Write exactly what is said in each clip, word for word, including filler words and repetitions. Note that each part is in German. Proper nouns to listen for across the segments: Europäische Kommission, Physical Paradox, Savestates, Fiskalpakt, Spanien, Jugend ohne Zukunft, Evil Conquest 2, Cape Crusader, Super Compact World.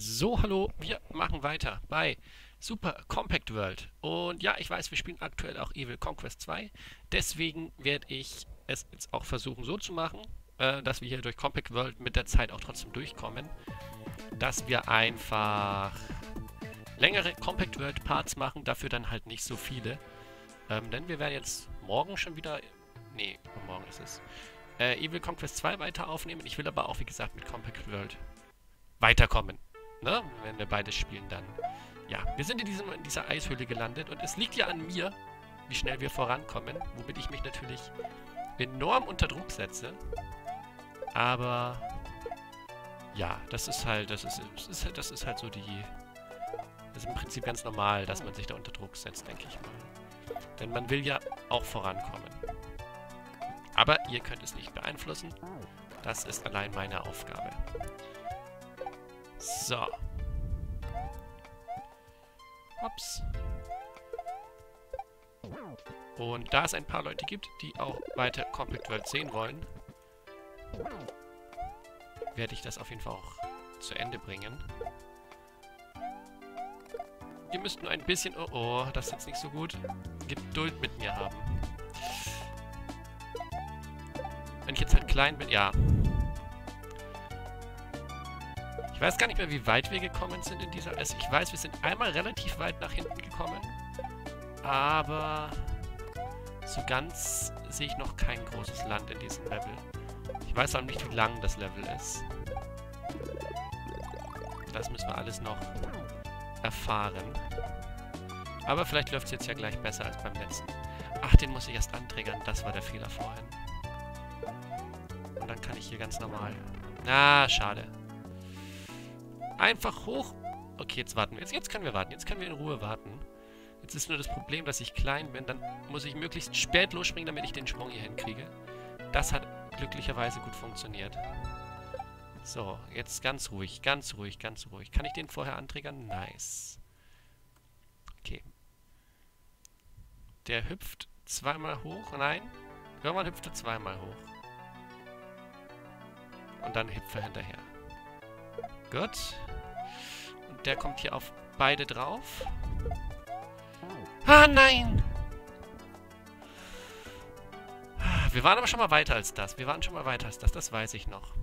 So, hallo, wir machen weiter bei Super Compact World. Und ja, ich weiß, wir spielen aktuell auch Evil Conquest zwei. Deswegen werde ich es jetzt auch versuchen so zu machen, äh, dass wir hier durch Compact World mit der Zeit auch trotzdem durchkommen. Dass wir einfach längere Compact World Parts machen, dafür dann halt nicht so viele. Ähm, denn wir werden jetzt morgen schon wieder... Nee, morgen ist es... Äh, Evil Conquest zwei weiter aufnehmen. Ich will aber auch, wie gesagt, mit Compact World weiterkommen. Ne? Wenn wir beides spielen, dann... Ja, wir sind in, diesem, in dieser Eishöhle gelandet und es liegt ja an mir, wie schnell wir vorankommen, womit ich mich natürlich enorm unter Druck setze. Aber... Ja, das ist halt, das ist, das ist, das ist halt so die... Das ist im Prinzip ganz normal, dass man sich da unter Druck setzt, denke ich mal. Denn man will ja auch vorankommen. Aber ihr könnt es nicht beeinflussen. Das ist allein meine Aufgabe. So. Hops. Und da es ein paar Leute gibt, die auch weiter Compact World sehen wollen, werde ich das auf jeden Fall auch zu Ende bringen. Ihr müsst nur ein bisschen... Oh, oh, das ist jetzt nicht so gut. Geduld mit mir haben. Wenn ich jetzt halt klein bin... Ja. Ich weiß gar nicht mehr, wie weit wir gekommen sind in dieser... Also ich weiß, wir sind einmal relativ weit nach hinten gekommen. Aber so ganz sehe ich noch kein großes Land in diesem Level. Ich weiß auch nicht, wie lang das Level ist. Das müssen wir alles noch erfahren. Aber vielleicht läuft es jetzt ja gleich besser als beim letzten. Ach, den muss ich erst anträgern. Das war der Fehler vorhin. Und dann kann ich hier ganz normal... Ah, schade. Einfach hoch. Okay, jetzt warten wir. Jetzt, jetzt können wir warten. Jetzt können wir in Ruhe warten. Jetzt ist nur das Problem, dass ich klein bin. Dann muss ich möglichst spät losspringen, damit ich den Sprung hier hinkriege. Das hat glücklicherweise gut funktioniert. So, jetzt ganz ruhig, ganz ruhig, ganz ruhig. Kann ich den vorher anträgern? Nice. Okay. Der hüpft zweimal hoch. Nein. Irgendwann hüpft er zweimal hoch. Und dann hüpft er hinterher. Gut. Und der kommt hier auf beide drauf. Ah, nein! Wir waren aber schon mal weiter als das. Wir waren schon mal weiter als das. Das weiß ich noch.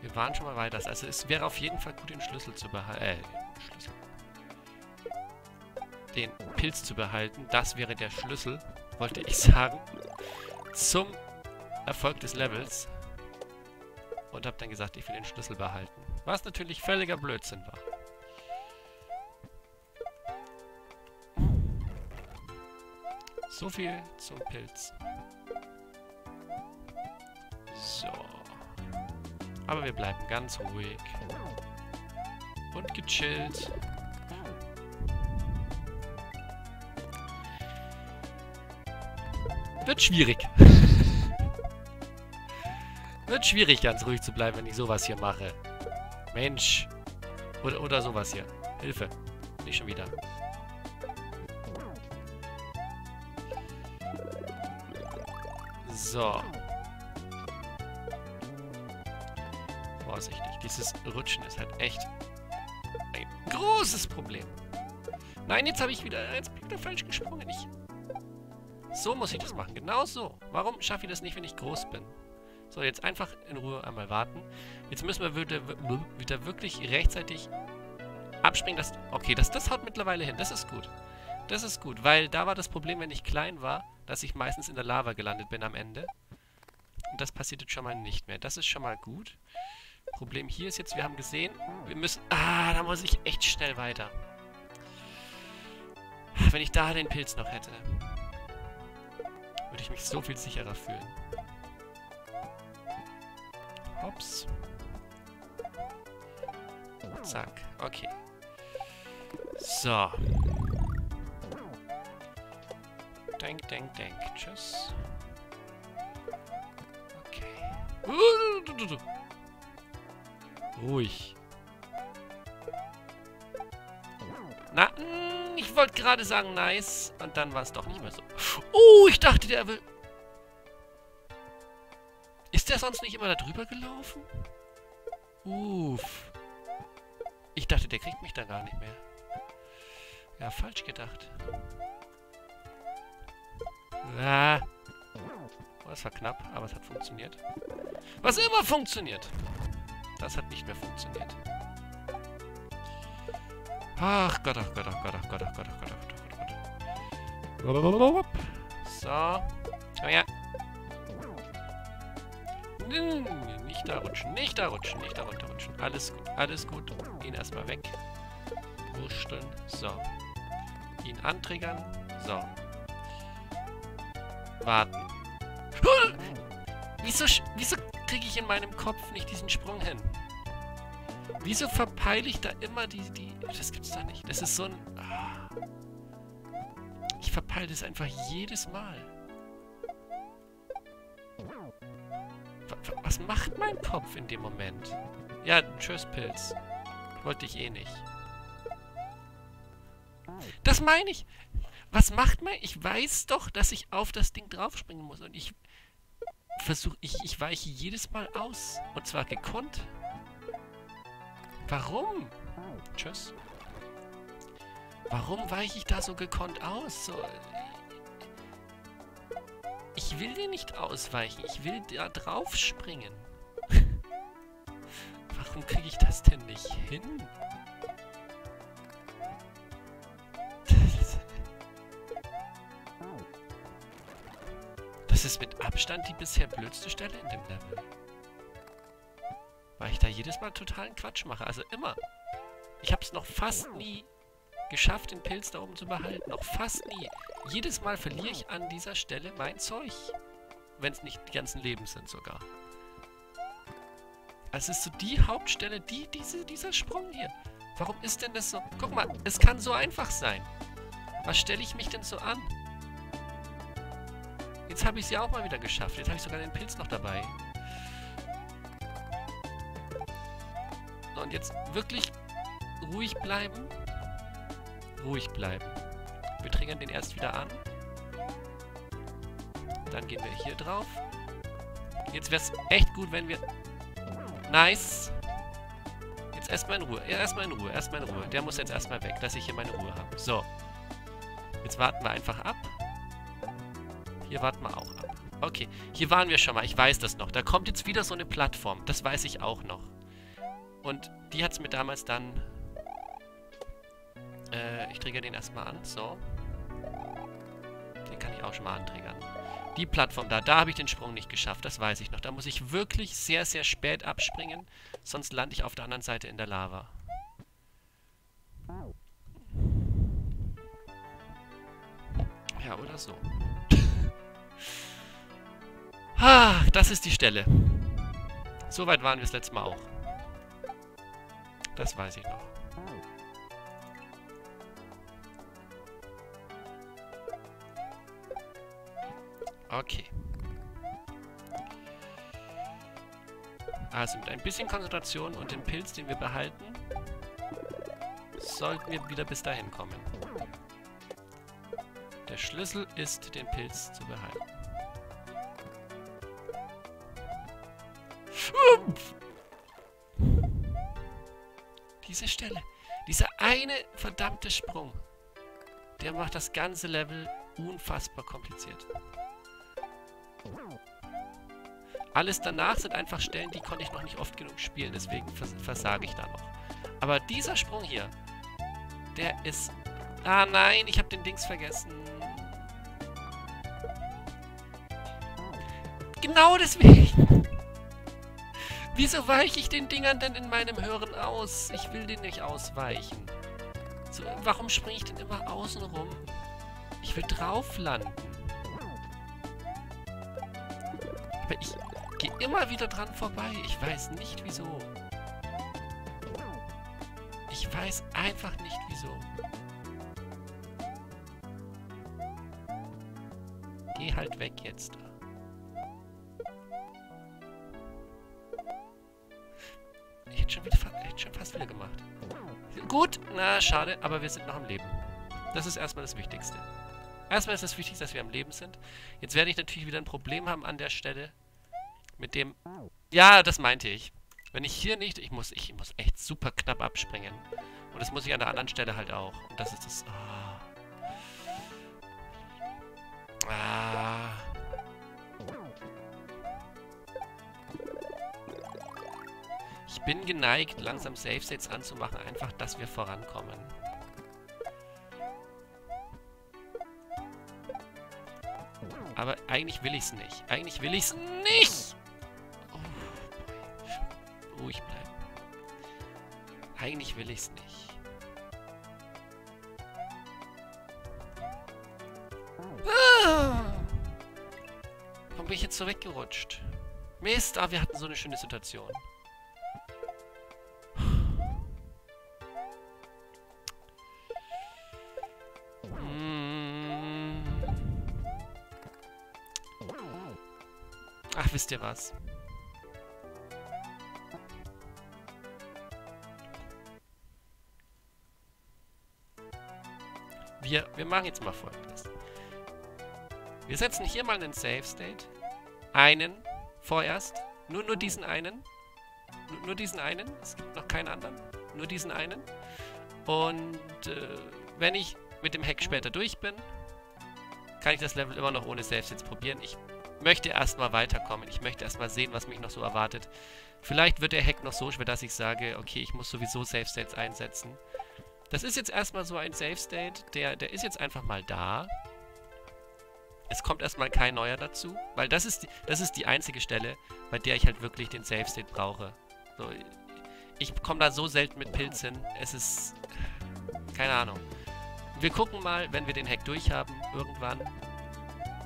Wir waren schon mal weiter als das. Also es wäre auf jeden Fall gut, den Schlüssel zu behalten. Äh, Schlüssel. Den Pilz zu behalten. Das wäre der Schlüssel, wollte ich sagen. Zum Erfolg des Levels und habe dann gesagt, ich will den Schlüssel behalten. Was natürlich völliger Blödsinn war. So viel zum Pilz. So. Aber wir bleiben ganz ruhig. Und gechillt. Wird schwierig. Wird schwierig, ganz ruhig zu bleiben, wenn ich sowas hier mache. Mensch. Oder, oder sowas hier. Hilfe. Nicht schon wieder. So. Vorsichtig. Dieses Rutschen ist halt echt ein großes Problem. Nein, jetzt habe ich wieder... Jetzt bin ich wieder falsch gesprungen. Ich, so muss ich das machen. Genau so. Warum schaffe ich das nicht, wenn ich groß bin? So, jetzt einfach in Ruhe einmal warten. Jetzt müssen wir wieder, wieder wirklich rechtzeitig abspringen. Dass, okay, das, das haut mittlerweile hin. Das ist gut. Das ist gut, weil da war das Problem, wenn ich klein war, dass ich meistens in der Lava gelandet bin am Ende. Und das passiert jetzt schon mal nicht mehr. Das ist schon mal gut. Problem hier ist jetzt, wir haben gesehen, wir müssen... Ah, da muss ich echt schnell weiter. Wenn ich da den Pilz noch hätte, würde ich mich so viel sicherer fühlen. Hops. Zack. Okay. So. Denk, denk, denk. Tschüss. Okay. Ruhig. Na, mh, ich wollte gerade sagen, nice. Und dann war es doch nicht mehr so. Oh, ich dachte, der will... Ist der sonst nicht immer da drüber gelaufen? Uff. Ich dachte, der kriegt mich da gar nicht mehr. Ja, falsch gedacht. Ah. Oh, das war knapp, aber es hat funktioniert. Was immer funktioniert. Das hat nicht mehr funktioniert. Ach Gott, ach Gott, ach Gott, ach Gott, ach Gott, ach Gott, ach Gott, ach Gott. So. Komm her. Nicht da rutschen, nicht da rutschen, nicht da runterrutschen. Alles gut, alles gut. Ihn erstmal weg. Wursteln. So. Ihn antriggern. So. Warten. Huh! Wieso, wieso kriege ich in meinem Kopf nicht diesen Sprung hin? Wieso verpeile ich da immer die, die... Das gibt's da nicht. Das ist so ein... Ah. Ich verpeile das einfach jedes Mal. Was macht mein Kopf in dem Moment? Ja, tschüss, Pilz. Wollte ich eh nicht. Das meine ich. Was macht man? Ich weiß doch, dass ich auf das Ding draufspringen muss. Und ich versuche, ich, ich weiche jedes Mal aus. Und zwar gekonnt. Warum? Tschüss. Warum weiche ich da so gekonnt aus? So... Ich will dir nicht ausweichen. Ich will da drauf springen. Warum kriege ich das denn nicht hin? Das ist mit Abstand die bisher blödste Stelle in dem Level. Weil ich da jedes Mal totalen Quatsch mache. Also immer. Ich habe es noch fast nie geschafft, den Pilz da oben zu behalten. Noch fast nie. Jedes Mal verliere ich an dieser Stelle mein Zeug. Wenn es nicht die ganzen Leben sind sogar. Also es ist so die Hauptstelle, die diese, dieser Sprung hier. Warum ist denn das so? Guck mal, es kann so einfach sein. Was stelle ich mich denn so an? Jetzt habe ich es ja auch mal wieder geschafft. Jetzt habe ich sogar den Pilz noch dabei. Und jetzt wirklich ruhig bleiben. Ruhig bleiben. Wir triggern den erst wieder an. Dann gehen wir hier drauf. Jetzt wäre es echt gut, wenn wir... Nice. Jetzt erstmal in Ruhe. Erstmal in Ruhe. Erstmal in Ruhe. Der muss jetzt erstmal weg, dass ich hier meine Ruhe habe. So. Jetzt warten wir einfach ab. Hier warten wir auch ab. Okay. Hier waren wir schon mal. Ich weiß das noch. Da kommt jetzt wieder so eine Plattform. Das weiß ich auch noch. Und die hat es mir damals dann... Ich triggere den erstmal an, so. Den kann ich auch schon mal antriggern. Die Plattform da, da habe ich den Sprung nicht geschafft, das weiß ich noch. Da muss ich wirklich sehr, sehr spät abspringen, sonst lande ich auf der anderen Seite in der Lava. Ja, oder so. Ah, das ist die Stelle. Soweit waren wir das letzte Mal auch. Das weiß ich noch. Okay. Also mit ein bisschen Konzentration und dem Pilz, den wir behalten, sollten wir wieder bis dahin kommen. Der Schlüssel ist, den Pilz zu behalten. Diese Stelle. Dieser eine verdammte Sprung. Der macht das ganze Level unfassbar kompliziert. Alles danach sind einfach Stellen, die konnte ich noch nicht oft genug spielen, deswegen vers versage ich da noch. Aber dieser Sprung hier, der ist... Ah nein, ich habe den Dings vergessen. Genau deswegen. Wieso weiche ich den Dingern denn in meinem Hören aus? Ich will den nicht ausweichen. So, warum springe ich denn immer außen rum? Ich will drauf landen. Aber ich... Ich gehe immer wieder dran vorbei. Ich weiß nicht, wieso. Ich weiß einfach nicht, wieso. Geh halt weg jetzt. Ich hätte schon, wieder, hätte schon fast wieder gemacht. Gut, na, schade, aber wir sind noch am Leben. Das ist erstmal das Wichtigste. Erstmal ist das Wichtigste, dass wir am Leben sind. Jetzt werde ich natürlich wieder ein Problem haben an der Stelle... Mit dem... Ja, das meinte ich. Wenn ich hier nicht... Ich muss, ich muss echt super knapp abspringen. Und das muss ich an der anderen Stelle halt auch. Und das ist das... Oh. Ah. Ich bin geneigt, langsam Save-States anzumachen. Einfach, dass wir vorankommen. Aber eigentlich will ich es nicht. Eigentlich will ich es nicht! Oh. Ruhig bleiben. Eigentlich will ich es nicht. Ah. Warum bin ich jetzt so weggerutscht? Mist, ah, wir hatten so eine schöne Situation. Ach, wisst ihr was? Wir, wir machen jetzt mal Folgendes. Wir setzen hier mal einen Save State. Einen. Vorerst. Nur, nur diesen einen. Nur, nur diesen einen. Es gibt noch keinen anderen. Nur diesen einen. Und äh, wenn ich mit dem Hack später durch bin, kann ich das Level immer noch ohne Save States probieren. Ich... Ich möchte erstmal weiterkommen. Ich möchte erstmal sehen, was mich noch so erwartet. Vielleicht wird der Hack noch so schwer, dass ich sage, okay, ich muss sowieso Safe States einsetzen. Das ist jetzt erstmal so ein Safe State, der, der ist jetzt einfach mal da. Es kommt erstmal kein neuer dazu, weil das ist, die, das ist die einzige Stelle, bei der ich halt wirklich den Safe State brauche. So, ich komme da so selten mit Pilzen. Es ist... Keine Ahnung. Wir gucken mal, wenn wir den Hack durchhaben, irgendwann...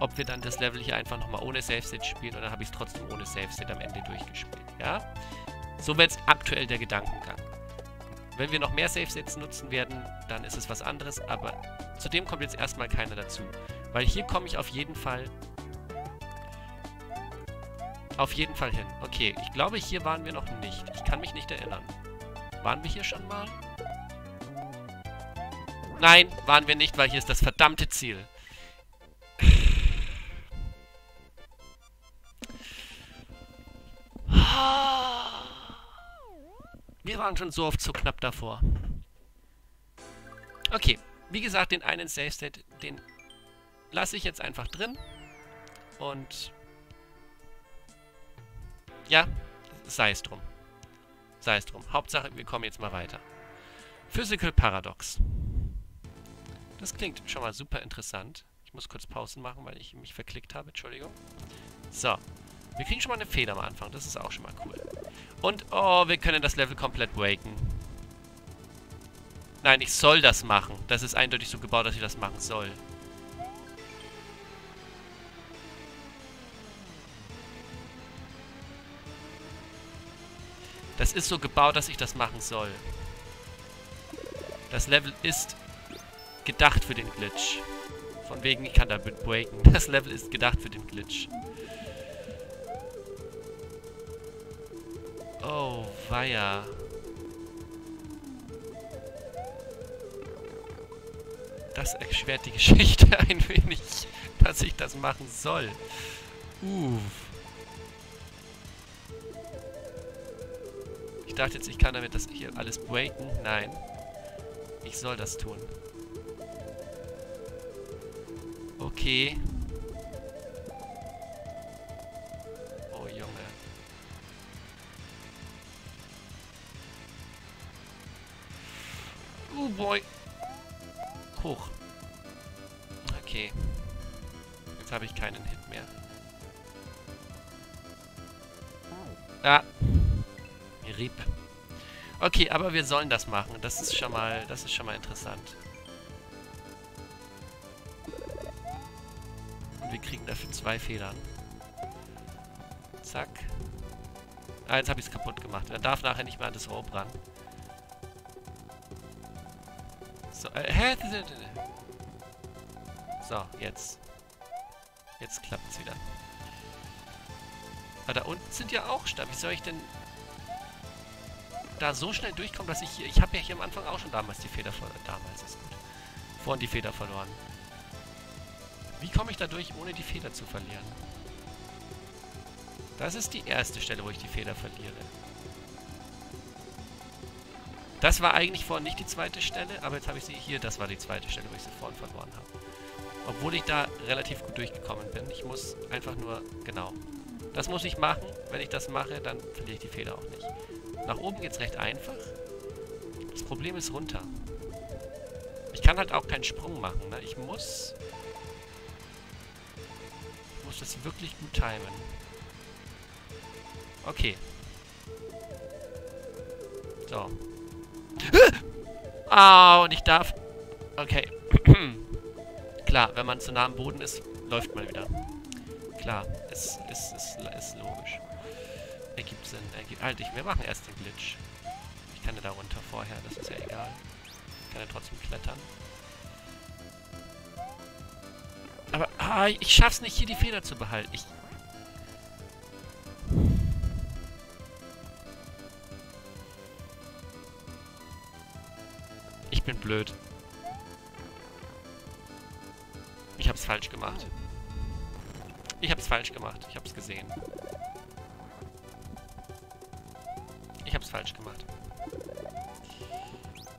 ob wir dann das Level hier einfach nochmal ohne Safe-State spielen, oder habe ich es trotzdem ohne Safe-State am Ende durchgespielt, ja? So wäre jetzt aktuell der Gedankengang. Wenn wir noch mehr Safe-States nutzen werden, dann ist es was anderes, aber zu dem kommt jetzt erstmal keiner dazu. Weil hier komme ich auf jeden Fall... Auf jeden Fall hin. Okay, ich glaube, hier waren wir noch nicht. Ich kann mich nicht erinnern. Waren wir hier schon mal? Nein, waren wir nicht, weil hier ist das verdammte Ziel. Wir waren schon so oft so knapp davor. Okay, wie gesagt, den einen Safe State, den lasse ich jetzt einfach drin. Und ja, sei es drum. Sei es drum. Hauptsache, wir kommen jetzt mal weiter. Physical Paradox. Das klingt schon mal super interessant. Ich muss kurz Pausen machen, weil ich mich verklickt habe. Entschuldigung. So. Wir kriegen schon mal eine Feder am Anfang. Das ist auch schon mal cool. Und, oh, wir können das Level komplett breaken. Nein, ich soll das machen. Das ist eindeutig so gebaut, dass ich das machen soll. Das ist so gebaut, dass ich das machen soll. Das Level ist gedacht für den Glitch. Von wegen, ich kann damit breaken. Das Level ist gedacht für den Glitch. Oh, weia. Das erschwert die Geschichte ein wenig, dass ich das machen soll. Uff. Ich dachte jetzt, ich kann damit das hier alles breaken. Nein. Ich soll das tun. Okay. Boy. Hoch. Okay. Jetzt habe ich keinen Hit mehr. Ah. Rieb. Okay, aber wir sollen das machen. Das ist schon mal, das ist schon mal interessant. Und wir kriegen dafür zwei Federn. Zack. Ah, jetzt habe ich es kaputt gemacht. Man darf nachher nicht mehr an das Rohr ran. So, äh, so, jetzt. Jetzt klappt es wieder. Aber da unten sind ja auch Stab. Wie soll ich denn da so schnell durchkommen, dass ich hier... Ich habe ja hier am Anfang auch schon damals die Feder verloren. Damals ist gut. Vorhin die Feder verloren. Wie komme ich da durch, ohne die Feder zu verlieren? Das ist die erste Stelle, wo ich die Feder verliere. Das war eigentlich vorhin nicht die zweite Stelle, aber jetzt habe ich sie hier. Das war die zweite Stelle, wo ich sie vorhin verloren habe. Obwohl ich da relativ gut durchgekommen bin. Ich muss einfach nur, genau. Das muss ich machen. Wenn ich das mache, dann verliere ich die Feder auch nicht. Nach oben geht es recht einfach. Das Problem ist runter. Ich kann halt auch keinen Sprung machen, ne? Ich muss... Ich muss das wirklich gut timen. Okay. So. Au, und ich darf... Okay. Klar, wenn man zu nah am Boden ist, läuft man wieder. Klar, es ist, ist, ist logisch. Ergibt Sinn. Ergibt... Halt, ich, wir machen erst den Glitch. Ich kann ja da runter vorher, das ist ja egal. Ich kann ja trotzdem klettern. Aber, ah, ich schaff's nicht, hier die Feder zu behalten. Ich... Ich bin blöd. Ich hab's falsch gemacht. Ich hab's falsch gemacht. Ich hab's gesehen. Ich hab's falsch gemacht.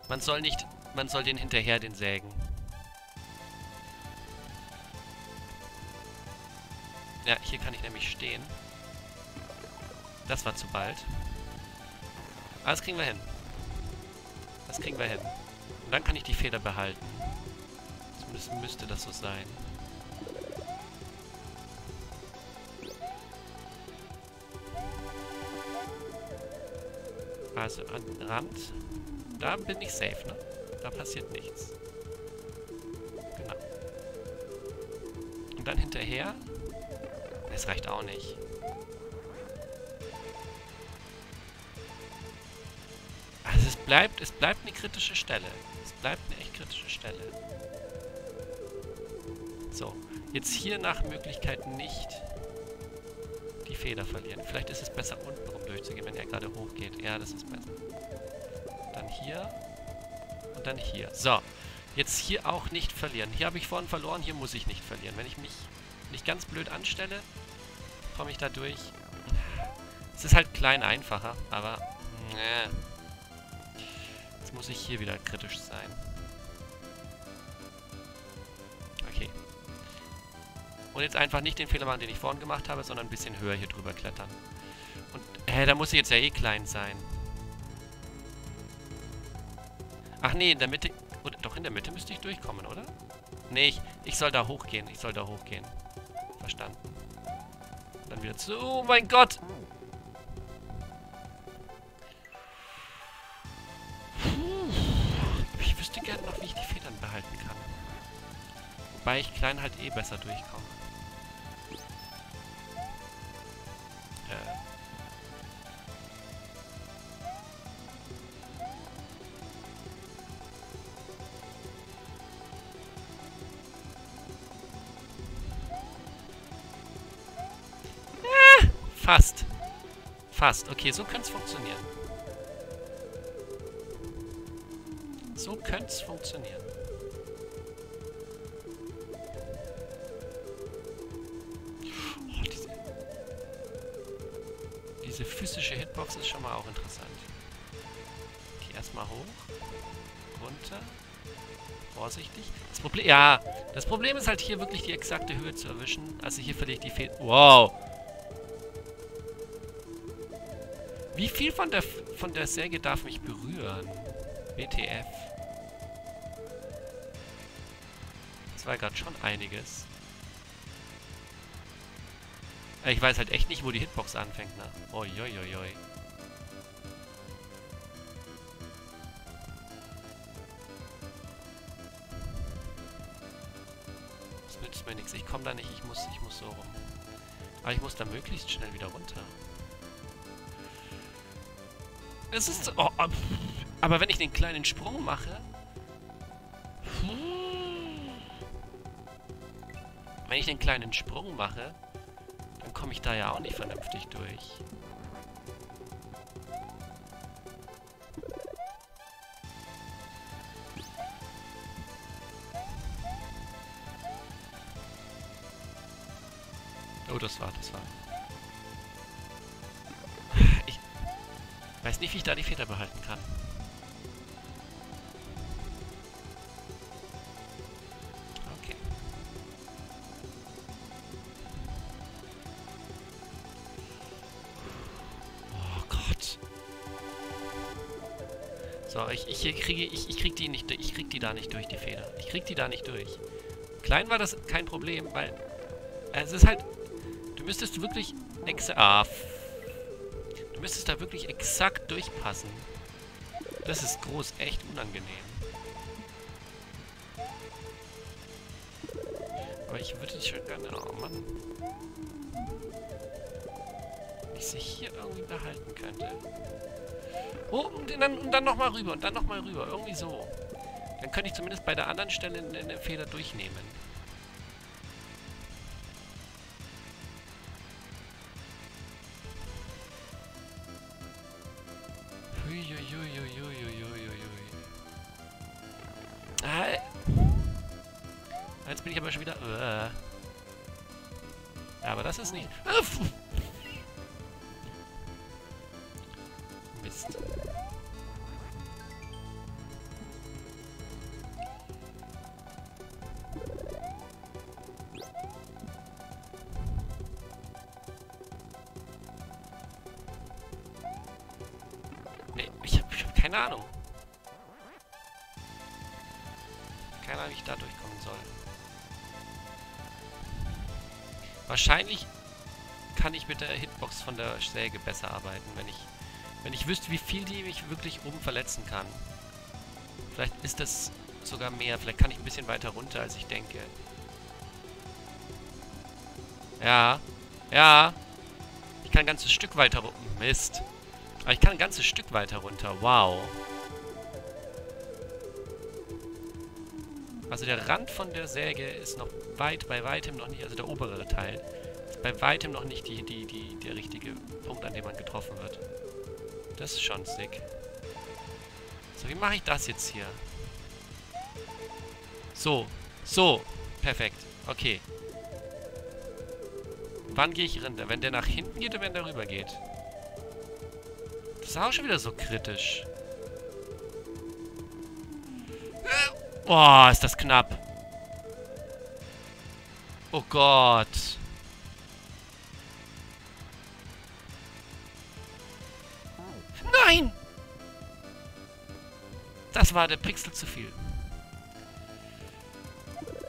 Man soll nicht... Man soll den hinterher, den sägen. Ja, hier kann ich nämlich stehen. Das war zu bald. Aber das kriegen wir hin. Das kriegen wir hin. Und dann kann ich die Feder behalten. Zumindest müsste das so sein. Also an den Rand. Da bin ich safe, ne? Da passiert nichts. Genau. Und dann hinterher. Es reicht auch nicht. Also es bleibt, es bleibt eine kritische Stelle. Es bleibt eine echt kritische Stelle. So, jetzt hier nach Möglichkeit nicht die Feder verlieren. Vielleicht ist es besser, unten rum durchzugehen, wenn er gerade hoch geht. Ja, das ist besser. Dann hier und dann hier. So, jetzt hier auch nicht verlieren. Hier habe ich vorhin verloren, hier muss ich nicht verlieren. Wenn ich mich nicht ganz blöd anstelle, komme ich da durch. Es ist halt klein einfacher, aber... Äh. Jetzt muss ich hier wieder kritisch sein. Und jetzt einfach nicht den Fehler machen, den ich vorhin gemacht habe, sondern ein bisschen höher hier drüber klettern. Und, hä, da muss ich jetzt ja eh klein sein. Ach nee, in der Mitte... Oder, doch, in der Mitte müsste ich durchkommen, oder? Nee, ich, ich soll da hochgehen. Ich soll da hochgehen. Verstanden. Dann wieder zu... Oh mein Gott! Ich wüsste gerne noch, wie ich die Federn behalten kann. Wobei ich klein halt eh besser durchkomme. Fast. Fast. Okay, so könnte es funktionieren. So könnte es funktionieren. Oh, diese, diese physische Hitbox ist schon mal auch interessant. Okay, erstmal hoch. Runter. Vorsichtig. Das Problem... Ja, das Problem ist halt hier wirklich die exakte Höhe zu erwischen. Also hier verliere ich die Fehler... Wow! Wie viel von der, von der Säge darf mich berühren? W T F. Das war gerade schon einiges. Ich weiß halt echt nicht, wo die Hitbox anfängt, ne? Oi, oi, oi, oi. Das nützt mir nichts. Ich komme da nicht. Ich muss, ich muss so rum. Aber ich muss da möglichst schnell wieder runter. Es ist... Oh, oh, aber wenn ich den kleinen Sprung mache... Hm, wenn ich den kleinen Sprung mache, dann komme ich da ja auch nicht vernünftig durch. Oh, das war, das war. Weiß nicht, wie ich da die Feder behalten kann. Okay. Oh Gott. So, ich, ich hier kriege ich, ich krieg die nicht, ich krieg die da nicht durch, die Feder. Ich krieg die da nicht durch. Klein war das kein Problem, weil es ist halt, du müsstest wirklich exe ah, du müsstest da wirklich exakt durchpassen. Das ist groß, echt unangenehm. Aber ich würde schon gerne, oh Mann, wenn ich sie hier irgendwie behalten könnte. Oh, und dann, und dann nochmal rüber, und dann nochmal rüber, irgendwie so. Dann könnte ich zumindest bei der anderen Stelle eine Feder durchnehmen. Ah, jetzt bin ich aber schon wieder... Uh. Ja, aber das ist nicht... Uh. Mist. Keine Ahnung. Keine Ahnung, wie ich da durchkommen soll. Wahrscheinlich kann ich mit der Hitbox von der Säge besser arbeiten, wenn ich, wenn ich wüsste, wie viel die mich wirklich oben verletzen kann. Vielleicht ist das sogar mehr. Vielleicht kann ich ein bisschen weiter runter, als ich denke. Ja. Ja. Ich kann ein ganzes Stück weiter runter. Mist. Aber ich kann ein ganzes Stück weiter runter. Wow. Also der Rand von der Säge ist noch weit, bei weitem noch nicht, also der obere Teil, ist bei weitem noch nicht die, die, die, der richtige Punkt, an dem man getroffen wird. Das ist schon sick. So, wie mache ich das jetzt hier? So. So. Perfekt. Okay. Wann gehe ich runter? Wenn der nach hinten geht oder wenn der rüber geht? Das ist auch schon wieder so kritisch. Boah, ist das knapp. Oh Gott. Nein! Das war der Pixel zu viel.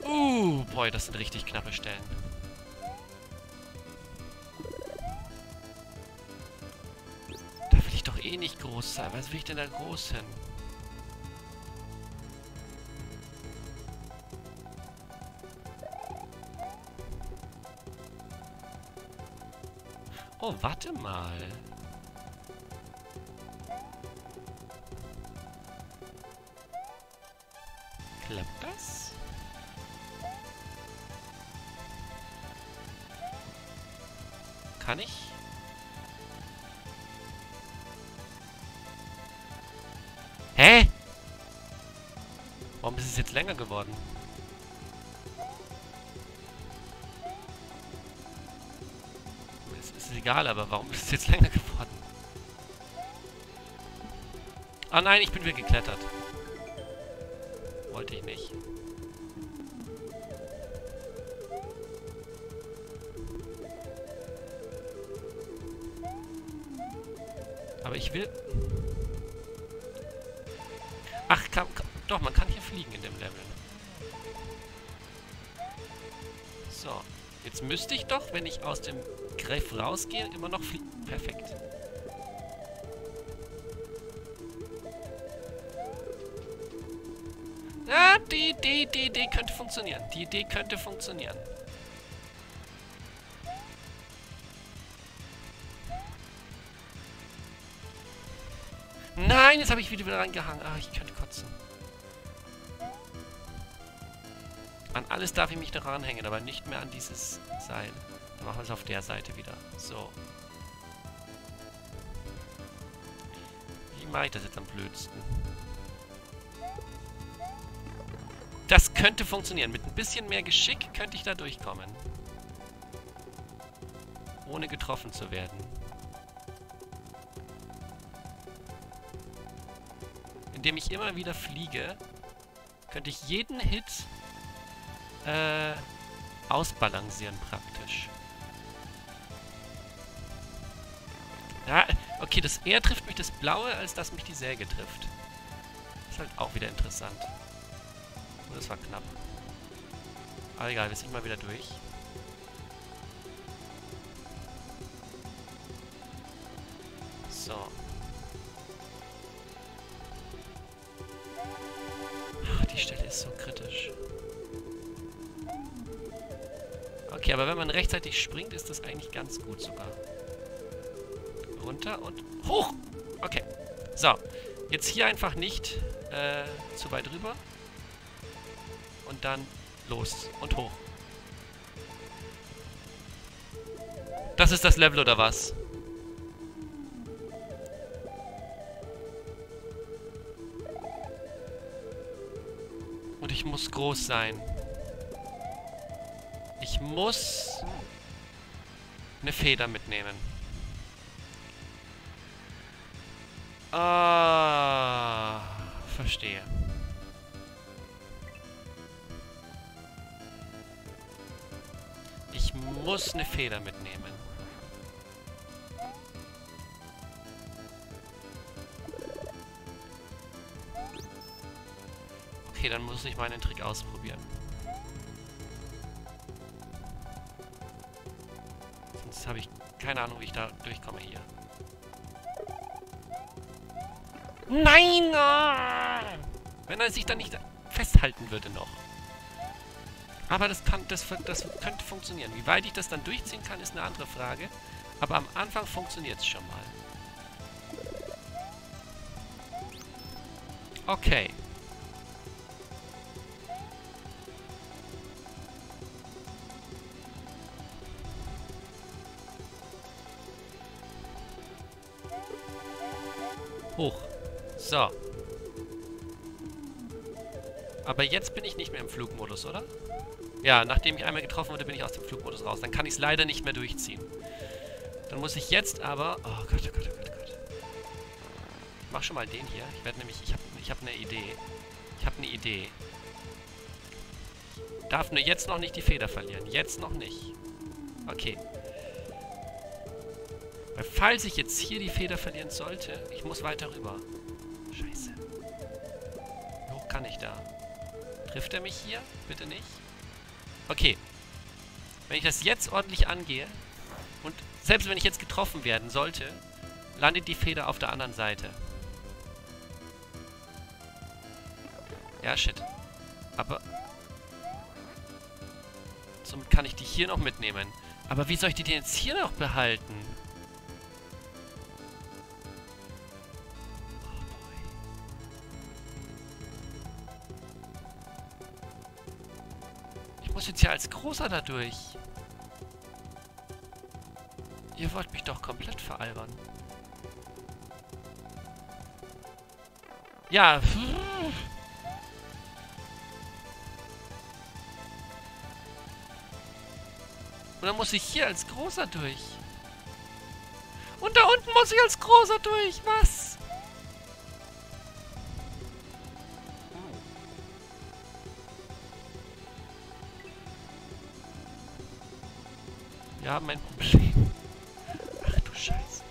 Uh, boy, das sind richtig knappe Stellen. Eh nicht groß sein. Was will ich denn da groß hin? Oh, warte mal. Klappt das? Kann ich? Hä? Warum ist es jetzt länger geworden? Es ist egal, aber warum ist es jetzt länger geworden? Ah nein, ich bin wieder geklettert. Wollte ich nicht. Aber ich will... Ach, kann, kann, doch, man kann hier fliegen in dem Level. So, jetzt müsste ich doch, wenn ich aus dem Griff rausgehe, immer noch fliegen. Perfekt. Ah, die Idee, die Idee könnte funktionieren. Die Idee könnte funktionieren. Nein, jetzt habe ich wieder wieder reingehangen. Ah, ich könnte kotzen. An alles darf ich mich noch ranhängen, aber nicht mehr an dieses Seil. Dann machen wir es auf der Seite wieder. So. Wie mache ich das jetzt am blödsten? Das könnte funktionieren. Mit ein bisschen mehr Geschick könnte ich da durchkommen. Ohne getroffen zu werden. indem ich immer wieder fliege, könnte ich jeden Hit äh, ausbalancieren praktisch. Ja, okay, das eher trifft mich das Blaue, als dass mich die Säge trifft. Ist halt auch wieder interessant. Oh, das war knapp. Aber egal, wir sind mal wieder durch. So. Ach, die Stelle ist so kritisch. Okay, aber wenn man rechtzeitig springt, ist das eigentlich ganz gut sogar. Runter und hoch! Okay. So. Jetzt hier einfach nicht äh, zu weit rüber. Und dann los und hoch. Das ist das Level, oder was? Und ich muss groß sein. Ich muss eine Feder mitnehmen. Ah, verstehe. Ich muss eine Feder mitnehmen. Okay, dann muss ich meinen Trick ausprobieren. Sonst habe ich keine Ahnung, wie ich da durchkomme hier. Nein! Ah! Wenn er sich dann nicht festhalten würde noch. Aber das kann, das, das könnte funktionieren. Wie weit ich das dann durchziehen kann, ist eine andere Frage. Aber am Anfang funktioniert es schon mal. Okay. Hoch. So. Aber jetzt bin ich nicht mehr im Flugmodus, oder? Ja, nachdem ich einmal getroffen wurde, bin ich aus dem Flugmodus raus. Dann kann ich es leider nicht mehr durchziehen. Dann muss ich jetzt aber... Oh Gott, oh Gott, oh Gott, oh Gott. Ich mach schon mal den hier. Ich werde nämlich... Ich habe ich hab eine Idee. Ich habe eine Idee. Ich darf nur jetzt noch nicht die Feder verlieren. Jetzt noch nicht. Okay. Weil falls ich jetzt hier die Feder verlieren sollte, ich muss weiter rüber. Scheiße. Wie hoch kann ich da? Trifft er mich hier? Bitte nicht. Okay. Wenn ich das jetzt ordentlich angehe, und selbst wenn ich jetzt getroffen werden sollte, landet die Feder auf der anderen Seite. Ja, shit. Aber... somit kann ich die hier noch mitnehmen. Aber wie soll ich die denn jetzt hier noch behalten? Ich muss jetzt ja als Großer dadurch. Ihr wollt mich doch komplett veralbern. Ja. Und dann muss ich hier als Großer durch. Und da unten muss ich als Großer durch. Was? Wir haben ein Problem. Ach du Scheiße.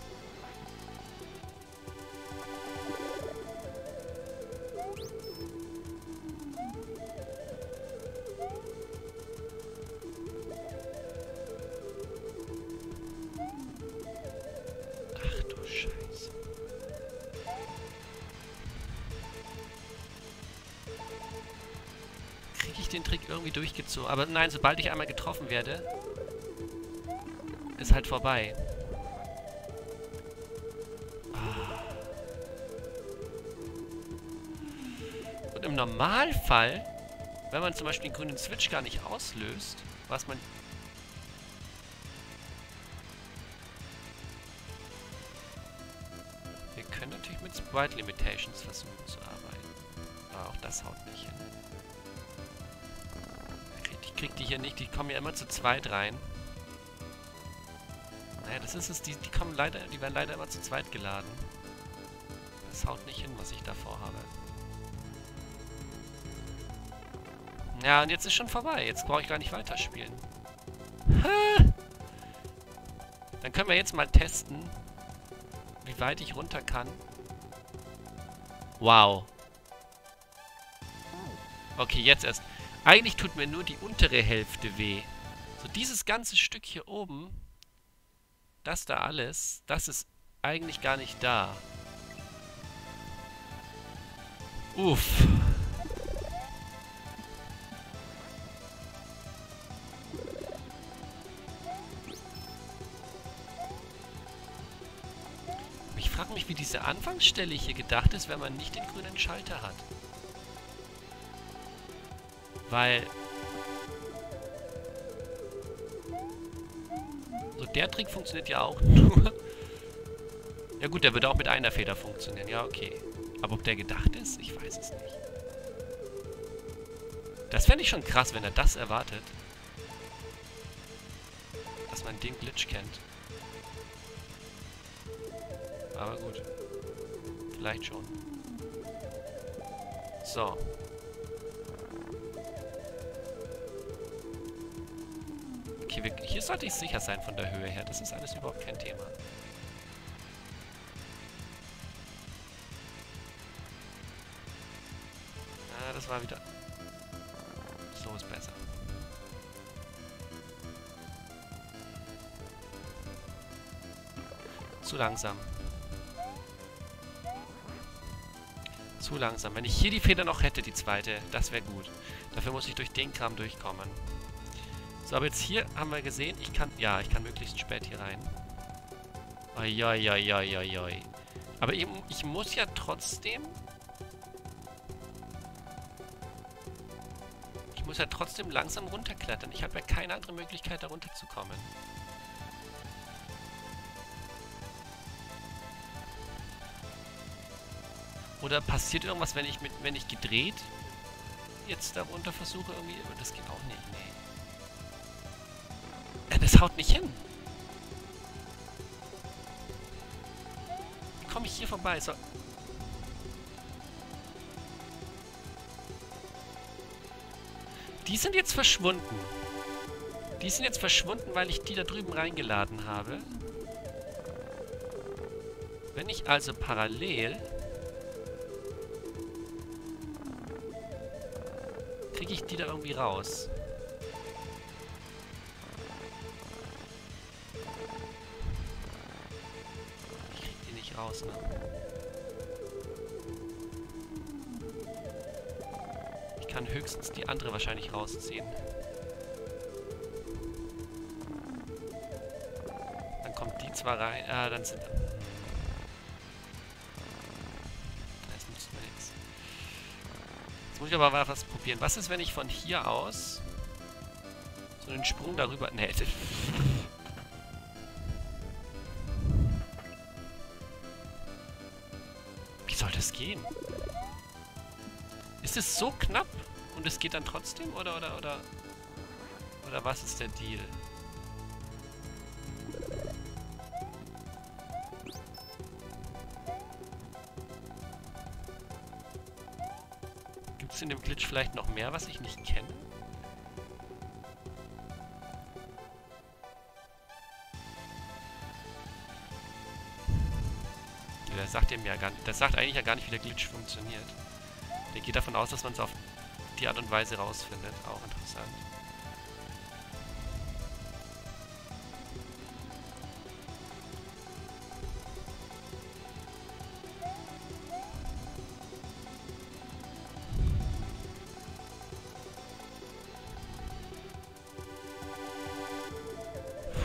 Ach du Scheiße. Kriege ich den Trick irgendwie durchgezogen? Aber nein, sobald ich einmal getroffen werde... ist halt vorbei. Ah. Und im Normalfall, wenn man zum Beispiel den grünen Switch gar nicht auslöst, was man... Wir können natürlich mit Sprite Limitations versuchen zu arbeiten. Aber auch das haut nicht hin. Ich krieg die hier nicht, die kommen ja immer zu zweit rein. Das ist es, die, die kommen leider, die werden leider immer zu zweit geladen. Das Das haut nicht hin, was ich davor habe. Ja, und jetzt ist schon vorbei. Jetzt brauche ich gar nicht weiterspielen. Ha! Dann können wir jetzt mal testen, wie weit ich runter kann. Wow. Okay, jetzt erst. Eigentlich tut mir nur die untere Hälfte weh. So, dieses ganze Stück hier oben, das da alles, das ist eigentlich gar nicht da. Uff. Ich frage mich, wie diese Anfangsstelle hier gedacht ist, wenn man nicht den grünen Schalter hat. Weil... So, der Trick funktioniert ja auch nur... Ja gut, der würde auch mit einer Feder funktionieren. Ja, okay. Aber ob der gedacht ist? Ich weiß es nicht. Das fände ich schon krass, wenn er das erwartet. Dass man den Glitch kennt. Aber gut. Vielleicht schon. So. Okay, wir, hier sollte ich sicher sein von der Höhe her. Das ist alles überhaupt kein Thema. Das war wieder... So ist besser. Zu langsam. Zu langsam. Wenn ich hier die Feder noch hätte, die zweite, das wäre gut. Dafür muss ich durch den Kram durchkommen. So, aber jetzt hier haben wir gesehen, ich kann... Ja, ich kann möglichst spät hier rein. Oi, oi, oi, oi, oi, oi. Aber eben, ich muss ja trotzdem... Ich muss ja trotzdem langsam runterklettern. Ich habe ja keine andere Möglichkeit, da runterzukommen. Oder passiert irgendwas, wenn ich mit, wenn ich gedreht jetzt da runter versuche irgendwie? Das geht auch nicht. Nee. Das haut nicht hin. Wie komme ich hier vorbei? So. Die sind jetzt verschwunden. Die sind jetzt verschwunden, weil ich die da drüben reingeladen habe. Wenn ich also parallel... kriege ich die da irgendwie raus. Ich kriege die nicht raus, ne? Kann höchstens die andere wahrscheinlich rausziehen. Dann kommt die zwar rein. Ah, dann sind. Das müssen wir jetzt. Jetzt muss ich aber mal was probieren. Was ist, wenn ich von hier aus so einen Sprung darüber. Nee. Wie soll das gehen? Ist es so knapp und es geht dann trotzdem oder oder oder oder was ist der Deal? Gibt es in dem Glitch vielleicht noch mehr, was ich nicht kenne? Der sagt dem ja gar nicht, das sagt eigentlich ja gar nicht, wie der Glitch funktioniert. Der geht davon aus, dass man es auf die Art und Weise rausfindet. Auch interessant.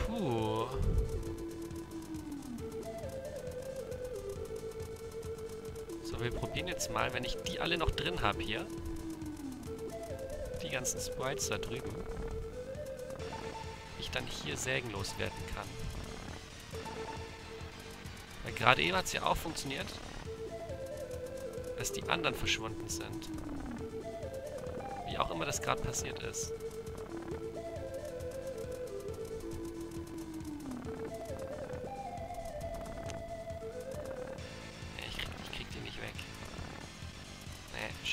Puh. Wir probieren jetzt mal, wenn ich die alle noch drin habe hier. Die ganzen Sprites da drüben. Ich dann hier sägenlos werden kann. Weil gerade eben hat es ja auch funktioniert, dass die anderen verschwunden sind. Wie auch immer das gerade passiert ist.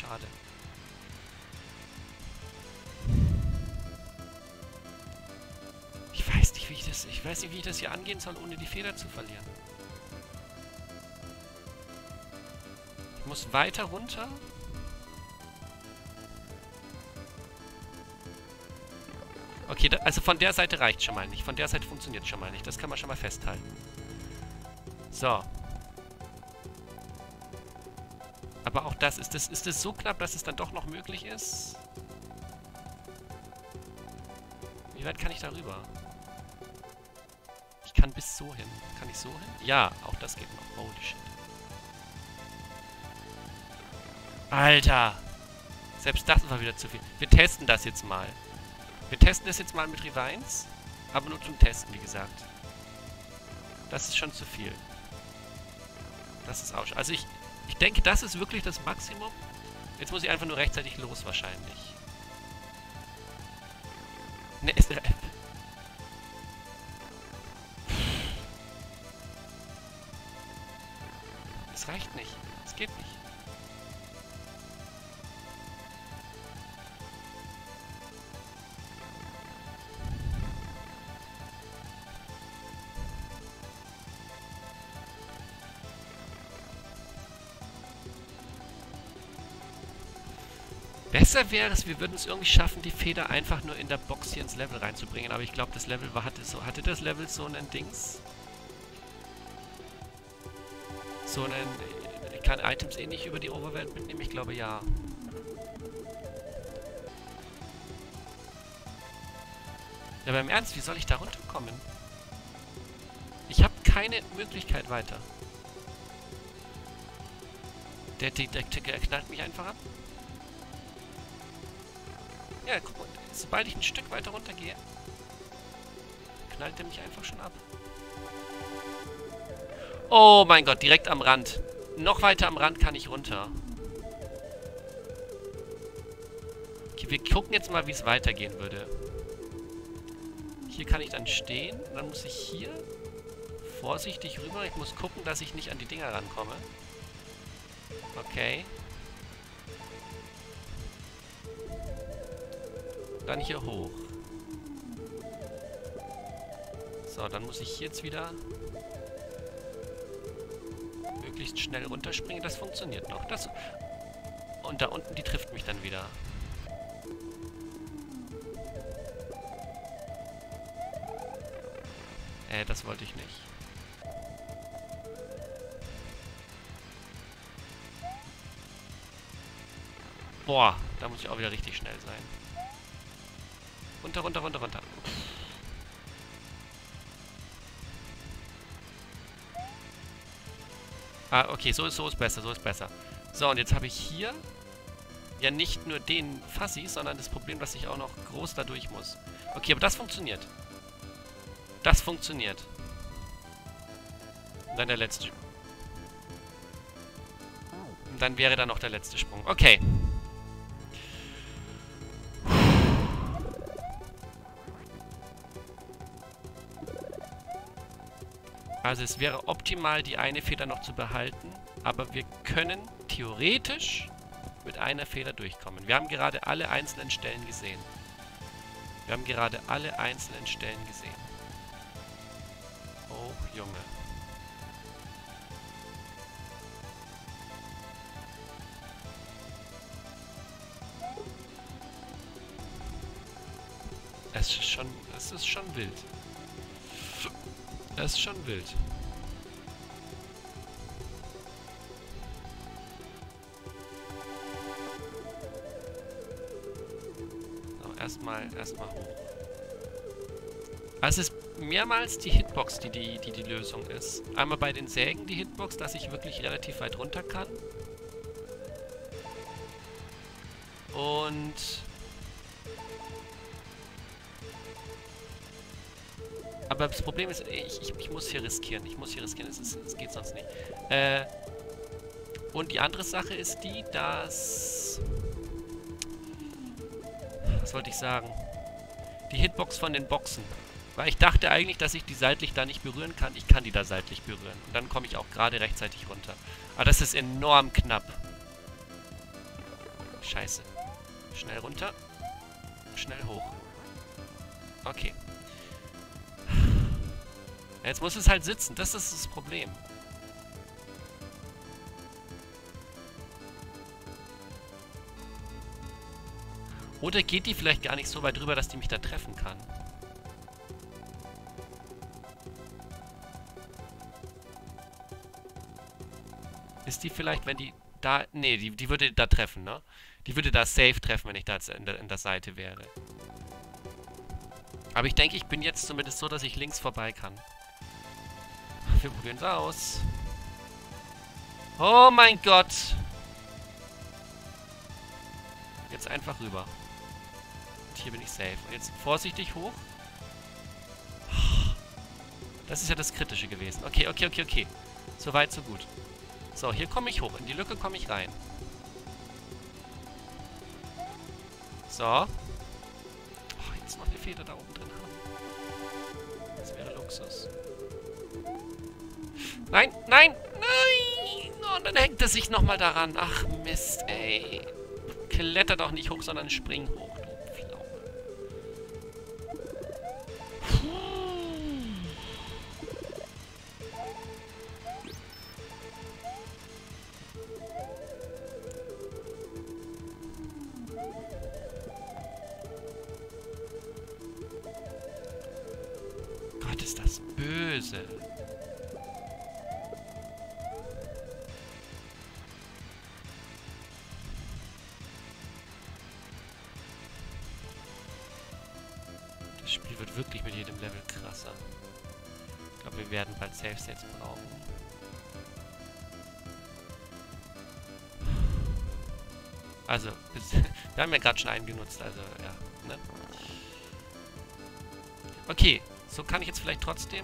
Schade. Ich weiß nicht, wie ich das, ich weiß nicht, wie ich das hier angehen soll, ohne die Feder zu verlieren. Ich muss weiter runter. Okay, da, also von der Seite reicht schon mal nicht. Von der Seite funktioniert schon mal nicht. Das kann man schon mal festhalten. So. Aber auch das, ist das, ist das so knapp, dass es dann doch noch möglich ist? Wie weit kann ich da rüber? Ich kann bis so hin. Kann ich so hin? Ja, auch das geht noch. Holy shit. Alter! Selbst das war wieder zu viel. Wir testen das jetzt mal. Wir testen das jetzt mal mit Rewinds, aber nur zum Testen, wie gesagt. Das ist schon zu viel. Das ist auch schon... Also ich, ich denke, das ist wirklich das Maximum. Jetzt muss ich einfach nur rechtzeitig los, wahrscheinlich. Ne, ist... Äh, es reicht nicht. Es geht nicht. Besser wäre es, wir würden es irgendwie schaffen, die Feder einfach nur in der Box hier ins Level reinzubringen. Aber ich glaube, das Level war, hatte, so, hatte das Level so einen Dings. So einen... Ich kann Items eh nicht über die Oberwelt mitnehmen. Ich glaube, ja. Ja, aber im Ernst, wie soll ich da runterkommen? Ich habe keine Möglichkeit weiter. Der Ticker knallt mich einfach ab. Ja, guck mal, sobald ich ein Stück weiter runter gehe, knallt er mich einfach schon ab. Oh mein Gott, direkt am Rand. Noch weiter am Rand kann ich runter. Okay, wir gucken jetzt mal, wie es weitergehen würde. Hier kann ich dann stehen. Dann muss ich hier vorsichtig rüber. Ich muss gucken, dass ich nicht an die Dinger rankomme. Okay. Dann hier hoch. So, dann muss ich jetzt wieder möglichst schnell runterspringen. Das funktioniert noch. Das und da unten, die trifft mich dann wieder. Äh, das wollte ich nicht. Boah, da muss ich auch wieder richtig schnell sein. Runter, runter, runter, runter. Ah, okay, so ist, so ist besser, so ist besser. So, und jetzt habe ich hier ja nicht nur den Fuzzy, sondern das Problem, dass ich auch noch groß da durch muss. Okay, aber das funktioniert. Das funktioniert. Und dann der letzte. Und dann wäre da noch der letzte Sprung. Okay. Also es wäre optimal, die eine Feder noch zu behalten, aber wir können theoretisch mit einer Feder durchkommen. Wir haben gerade alle einzelnen Stellen gesehen. Wir haben gerade alle einzelnen Stellen gesehen. Oh, Junge. Es ist schon, es ist schon wild. Das ist schon wild. So, erstmal, erstmal hoch. Also es ist mehrmals die Hitbox, die die, die die Lösung ist. Einmal bei den Sägen die Hitbox, dass ich wirklich relativ weit runter kann. Und... Aber das Problem ist, ich, ich, ich muss hier riskieren. Ich muss hier riskieren, es, ist, es geht sonst nicht. Äh, und die andere Sache ist die, dass... Was wollte ich sagen? Die Hitbox von den Boxen. Weil ich dachte eigentlich, dass ich die seitlich da nicht berühren kann. Ich kann die da seitlich berühren. Und dann komme ich auch gerade rechtzeitig runter. Aber das ist enorm knapp. Scheiße. Schnell runter. Schnell hoch. Okay. Jetzt muss es halt sitzen. Das ist das Problem. Oder geht die vielleicht gar nicht so weit rüber, dass die mich da treffen kann? Ist die vielleicht, wenn die da... Nee, die, die würde da treffen, ne? Die würde da safe treffen, wenn ich da jetzt in der, in der Seite wäre. Aber ich denke, ich bin jetzt zumindest so, dass ich links vorbei kann. Wir probieren es aus. Oh mein Gott! Jetzt einfach rüber. Und hier bin ich safe. Und jetzt vorsichtig hoch. Das ist ja das Kritische gewesen. Okay, okay, okay, okay. So weit, so gut. So, hier komme ich hoch. In die Lücke komme ich rein. So. Oh, jetzt noch eine Feder da oben drin haben. Das wäre Luxus. Nein, nein, nein! Und dann hängt er sich nochmal daran. Ach, Mist, ey. Kletter doch nicht hoch, sondern spring hoch, du Pflaume. Gott, ist das böse. Das Spiel wird wirklich mit jedem Level krasser. Ich glaube, wir werden bald Safe States brauchen. Also, wir haben ja gerade schon einen genutzt, also ja, ne? Okay, so kann ich jetzt vielleicht trotzdem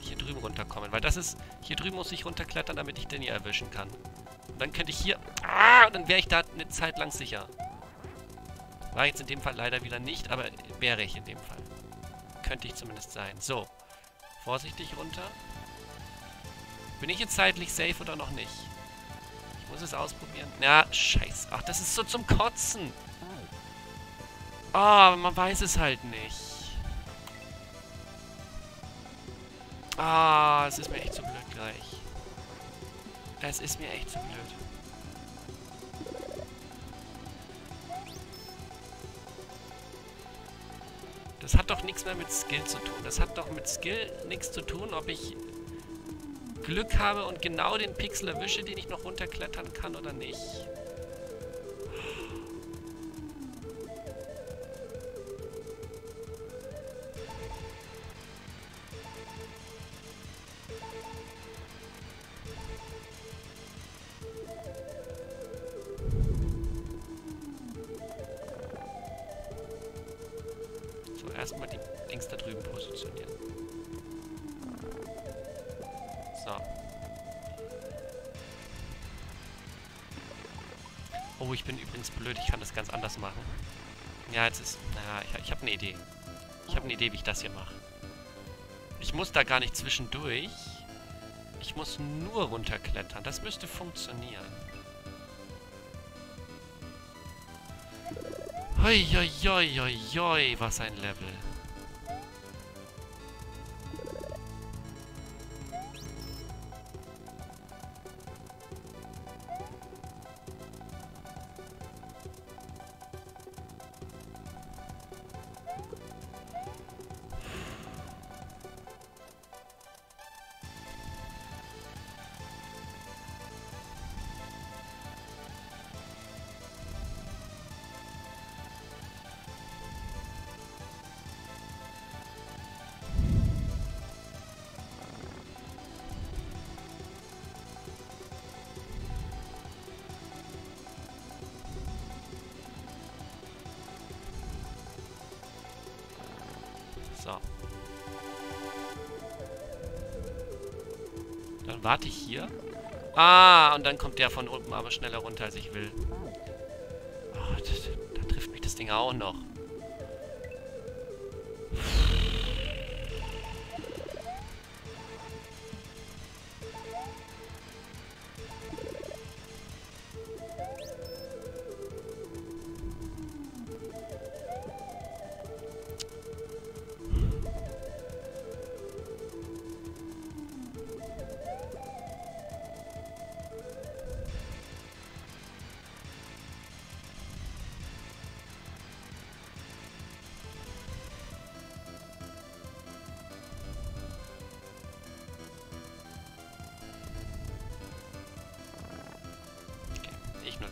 hier drüben runterkommen, weil das ist, hier drüben muss ich runterklettern, damit ich den hier erwischen kann. Und dann könnte ich hier, ah, dann wäre ich da eine Zeit lang sicher. War jetzt in dem Fall leider wieder nicht, aber wäre ich in dem Fall. Könnte ich zumindest sein. So. Vorsichtig runter. Bin ich jetzt zeitlich safe oder noch nicht? Ich muss es ausprobieren. Na, scheiße. Ach, das ist so zum Kotzen. Ah, man weiß es halt nicht. Ah, es ist mir echt zu blöd gleich. Es ist mir echt zu blöd. Das hat doch nichts mehr mit Skill zu tun. Das hat doch mit Skill nichts zu tun, ob ich Glück habe und genau den Pixel erwische, den ich noch runterklettern kann oder nicht. Erstmal die links da drüben positionieren. So. Oh, ich bin übrigens blöd. Ich kann das ganz anders machen. Ja, jetzt ist... Na, ich, ich habe eine Idee. Ich habe eine Idee, wie ich das hier mache. Ich muss da gar nicht zwischendurch. Ich muss nur runterklettern. Das müsste funktionieren. Oi, oi, oi, oi, oi, was ein Level. So. Dann warte ich hier. Ah, und dann kommt der von unten aber schneller runter, als ich will. Oh, da, da trifft mich das Ding auch noch.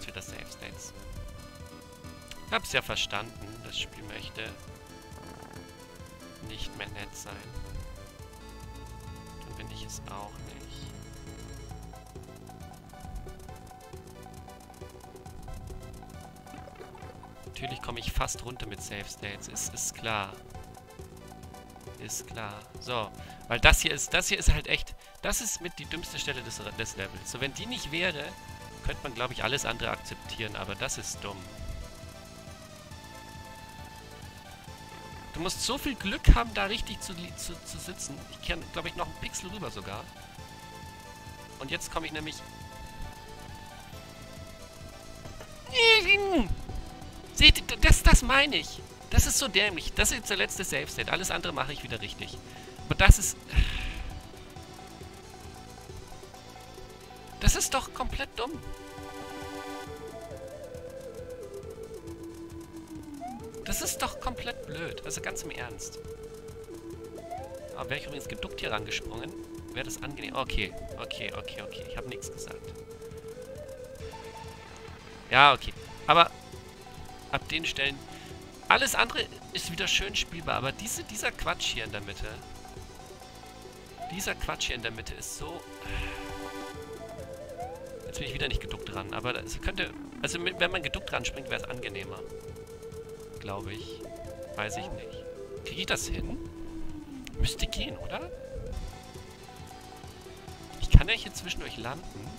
jetzt wieder Save States. Ich hab's ja verstanden, das Spiel möchte nicht mehr nett sein. Dann bin ich es auch nicht. Natürlich komme ich fast runter mit Save States, ist, ist klar. Ist klar. So, weil das hier ist, das hier ist halt echt, das ist mit die dümmste Stelle des, des Levels. So, wenn die nicht wäre, könnte man, glaube ich, alles andere akzeptieren, aber das ist dumm. Du musst so viel Glück haben, da richtig zu, zu, zu sitzen. Ich kann, glaube ich, noch einen Pixel rüber sogar. Und jetzt komme ich nämlich... Seht, das, das meine ich. Das ist so dämlich. Das ist jetzt der letzte Save-State. Alles andere mache ich wieder richtig. Aber das ist... Das ist doch komplett dumm. Das ist doch komplett blöd. Also ganz im Ernst. Aber wäre ich übrigens geduckt hier rangesprungen, wäre das angenehm. Okay, okay, okay, okay. Ich habe nichts gesagt. Ja, okay. Aber ab den Stellen... Alles andere ist wieder schön spielbar. Aber diese, dieser Quatsch hier in der Mitte... Dieser Quatsch hier in der Mitte ist so... Jetzt bin ich wieder nicht geduckt ran. Aber das könnte... Also wenn man geduckt ran springt, wäre es angenehmer. Glaube ich. Weiß ich nicht. Kriege ich das hin? Müsste gehen, oder? Ich kann ja hier zwischendurch landen.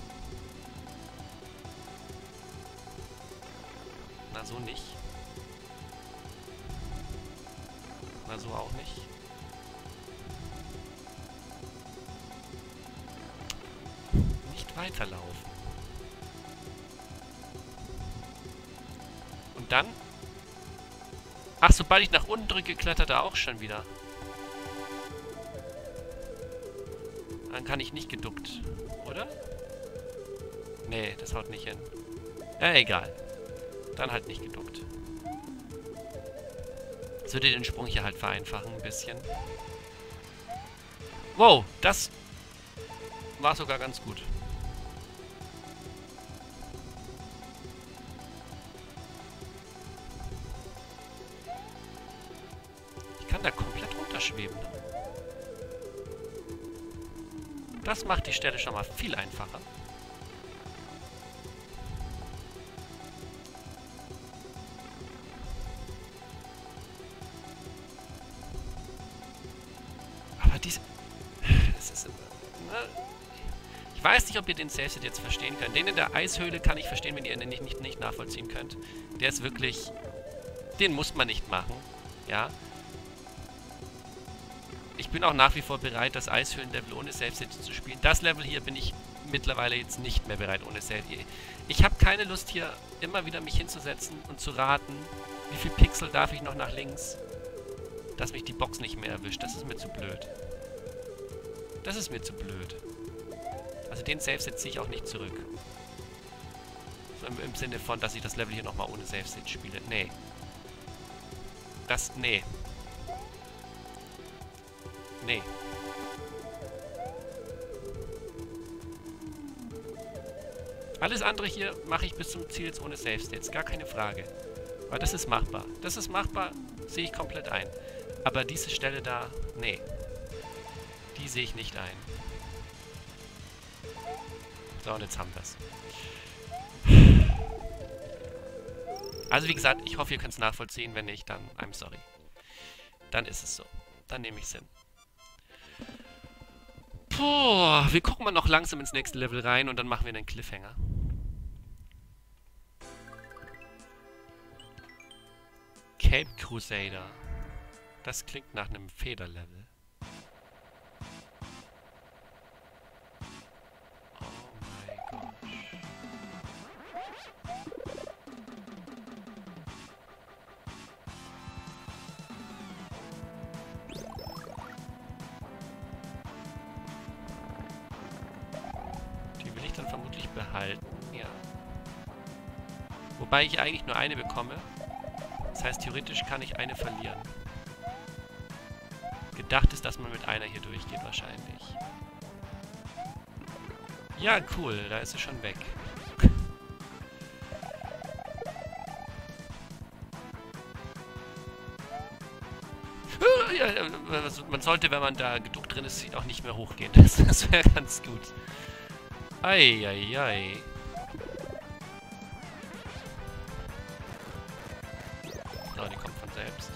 Na, so nicht. Na, so auch nicht. Nicht weiterlaufen. Und dann... Ach, sobald ich nach unten drücke, klettert er auch schon wieder. Dann kann ich nicht geduckt, oder? Nee, das haut nicht hin. Ja, egal. Dann halt nicht geduckt. Das würde den Sprung hier halt vereinfachen, ein bisschen. Wow, das war sogar ganz gut. Da komplett runterschweben. Das macht die Stelle schon mal viel einfacher. Aber diese... Das ist immer, ne? Ich weiß nicht, ob ihr den Save-Set jetzt verstehen könnt. Den in der Eishöhle kann ich verstehen, wenn ihr den nicht, nicht, nicht nachvollziehen könnt. Der ist wirklich... Den muss man nicht machen. Ja. Ich bin auch nach wie vor bereit, das Eishöhlen-Level ohne Save-Set zu spielen. Das Level hier bin ich mittlerweile jetzt nicht mehr bereit ohne Save-Set. Ich habe keine Lust, hier immer wieder mich hinzusetzen und zu raten, wie viel Pixel darf ich noch nach links, dass mich die Box nicht mehr erwischt. Das ist mir zu blöd. Das ist mir zu blöd. Also den Save-Set ziehe ich auch nicht zurück. So im, im Sinne von, dass ich das Level hier nochmal ohne Save-Set spiele. Nee. Das, nee. Nee. Alles andere hier mache ich bis zum Ziel jetzt ohne Save States. Gar keine Frage. Aber das ist machbar. Das ist machbar, sehe ich komplett ein. Aber diese Stelle da, nee. Die sehe ich nicht ein. So, und jetzt haben wir es. Also wie gesagt, ich hoffe, ihr könnt es nachvollziehen. Wenn nicht, dann I'm sorry. Dann ist es so. Dann nehme ich es hin. Puh, wir gucken mal noch langsam ins nächste Level rein und dann machen wir einen Cliffhanger. Cape Crusader. Das klingt nach einem Federlevel. Oh mein Gott. Behalten, ja. Wobei ich eigentlich nur eine bekomme. Das heißt, theoretisch kann ich eine verlieren. Gedacht ist, dass man mit einer hier durchgeht wahrscheinlich. Ja, cool. Da ist sie schon weg. äh, man sollte, wenn man da geduckt drin ist, auch nicht mehr hochgehen. Das, das wäre ganz gut. Ei, ei, ei. Oh, die kommt von selbst.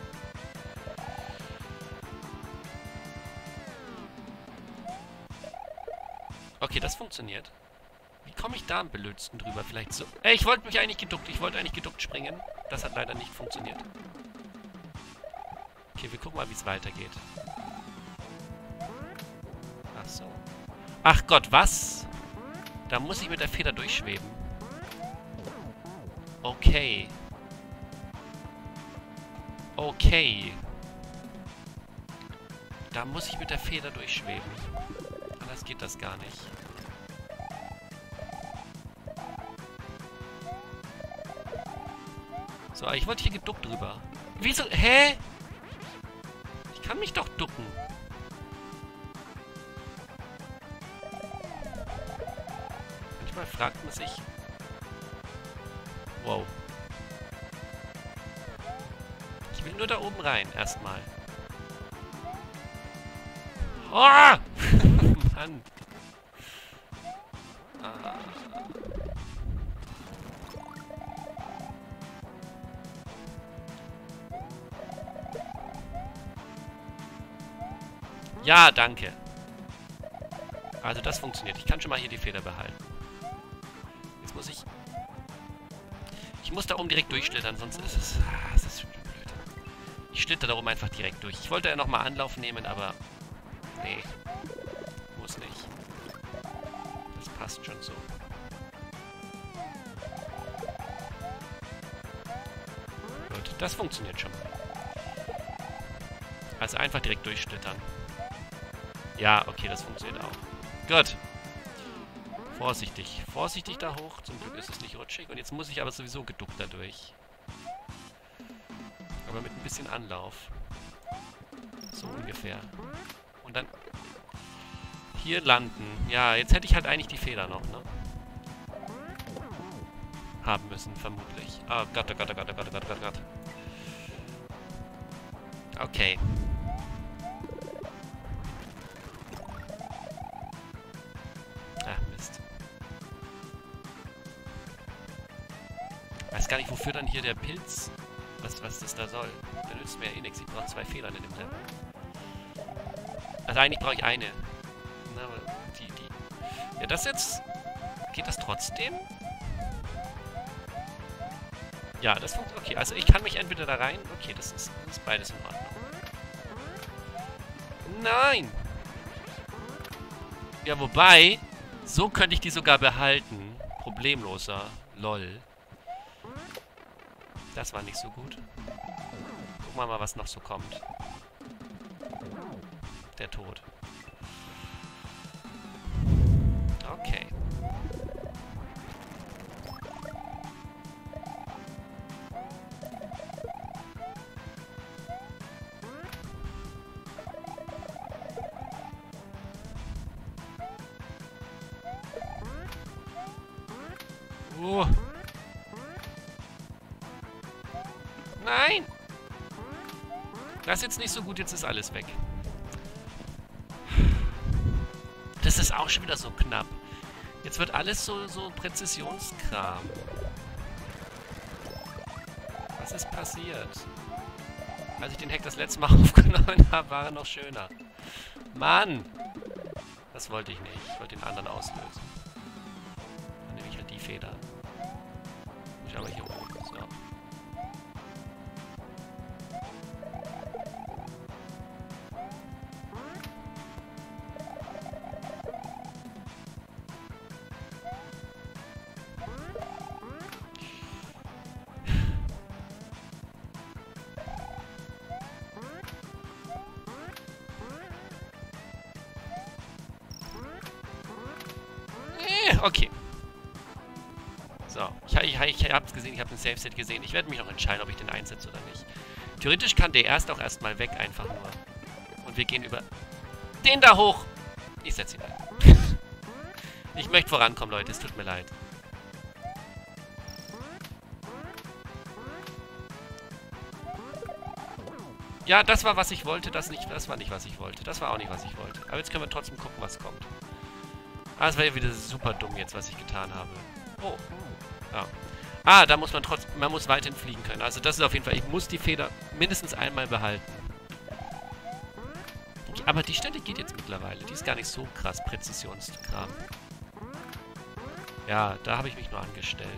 Okay, das funktioniert. Wie komme ich da am blödsten drüber? Vielleicht so... Ey, ich wollte mich eigentlich geduckt. Ich wollte eigentlich geduckt springen. Das hat leider nicht funktioniert. Okay, wir gucken mal, wie es weitergeht. Ach so. Ach Gott, was? Da muss ich mit der Feder durchschweben. Okay. Okay. Da muss ich mit der Feder durchschweben. Anders geht das gar nicht. So, ich wollte hier geduckt drüber. Wieso? Hä? Ich kann mich doch ducken. Manchmal fragt man sich... Wow. Ich will nur da oben rein, erstmal. Oh! Mann. Ah. Ja, danke. Also das funktioniert. Ich kann schon mal hier die Feder behalten. Jetzt muss ich... Ich muss da oben direkt durchschlittern, sonst ist es... Ah, es ist schon blöd. Ich schlitter da oben einfach direkt durch. Ich wollte ja nochmal Anlauf nehmen, aber... Nee. Muss nicht. Das passt schon so. Gut, das funktioniert schon mal. Also einfach direkt durchschlittern. Ja, okay, das funktioniert auch. Gut. Vorsichtig. Vorsichtig da hoch. Zum Glück ist es nicht rutschig. Und jetzt muss ich aber sowieso geduckt dadurch. Aber mit ein bisschen Anlauf. So ungefähr. Und dann... Hier landen. Ja, jetzt hätte ich halt eigentlich die Feder noch, ne? Haben müssen, vermutlich. Oh Gott, oh Gott, oh Gott, oh Gott, oh Gott, oh Gott. Okay. Gar nicht, wofür dann hier der Pilz? Was, was das da soll? Da nützt mir ja eh nichts. Ich brauche zwei Federn in dem Level. Also eigentlich brauche ich eine. Na, aber die, die. Ja, das jetzt... Geht das trotzdem? Ja, das funktioniert. Okay, also ich kann mich entweder da rein... Okay, das ist, das ist beides in Ordnung. Nein! Ja, wobei... So könnte ich die sogar behalten. Problemloser. Lol. Das war nicht so gut. Gucken wir mal, was noch so kommt. Der Tod. Okay. Oh. Nein! Das ist jetzt nicht so gut, jetzt ist alles weg. Das ist auch schon wieder so knapp. Jetzt wird alles so, so Präzisionskram. Was ist passiert? Als ich den Hack das letzte Mal aufgenommen habe, war er noch schöner. Mann! Das wollte ich nicht. Ich wollte den anderen auslösen. Dann nehme ich halt die Feder. Ich habe hier oben. So. Okay. So. Ich, ich, ich hab's gesehen, ich habe den Save-Set gesehen. Ich werde mich noch entscheiden, ob ich den einsetze oder nicht. Theoretisch kann der erst auch erstmal weg, einfach nur. Und wir gehen über den da hoch. Ich setze ihn ein. Ich möchte vorankommen, Leute. Es tut mir leid. Ja, das war, was ich wollte. Das nicht, das war nicht, was ich wollte. Das war auch nicht, was ich wollte. Aber jetzt können wir trotzdem gucken, was kommt. Ah, es war ja wieder super dumm jetzt, was ich getan habe. Oh. Ja. Ah, da muss man trotzdem... Man muss weiterhin fliegen können. Also das ist auf jeden Fall... Ich muss die Feder mindestens einmal behalten. Aber die Stelle geht jetzt mittlerweile. Die ist gar nicht so krass Präzisionskram. Ja, da habe ich mich nur angestellt.